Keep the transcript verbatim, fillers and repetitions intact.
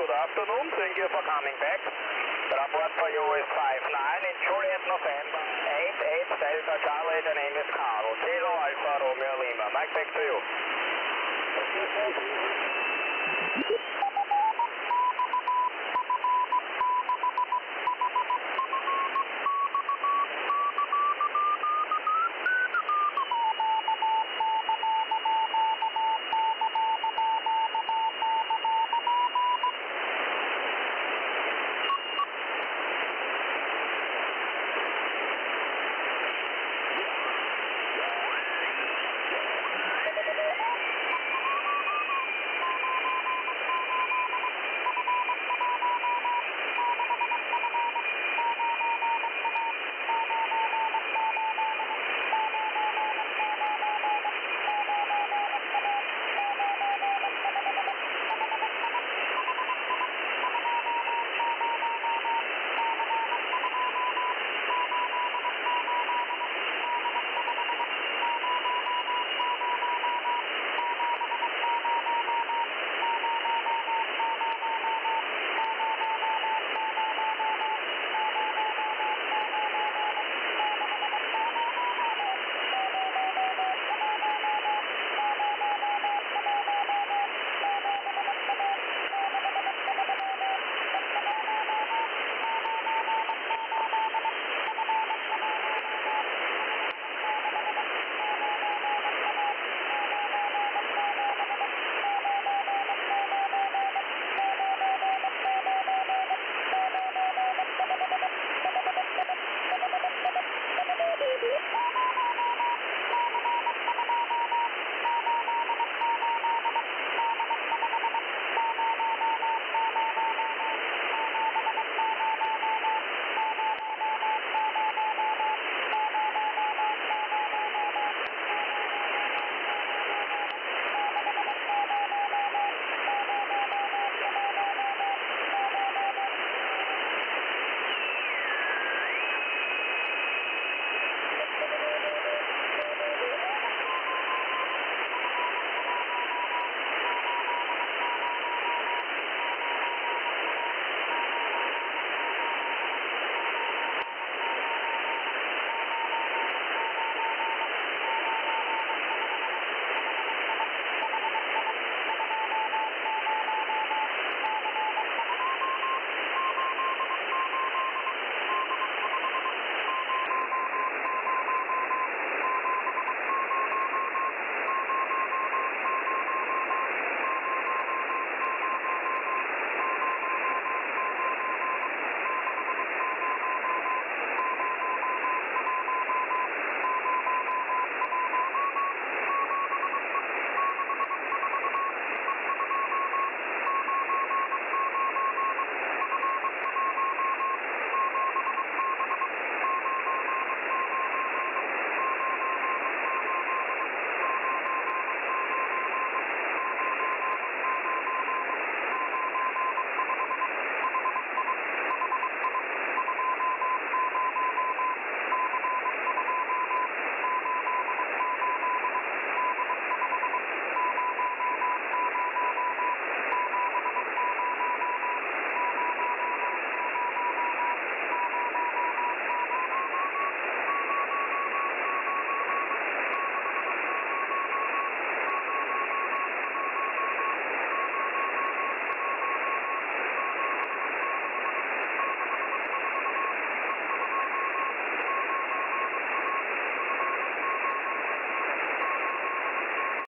Good afternoon, thank you for coming back. The report for you is five nine in Juliet November, eight eight Delta Charlie, the name is Carlo, Kilo Alfa Romeo Lima. Mike, back to you.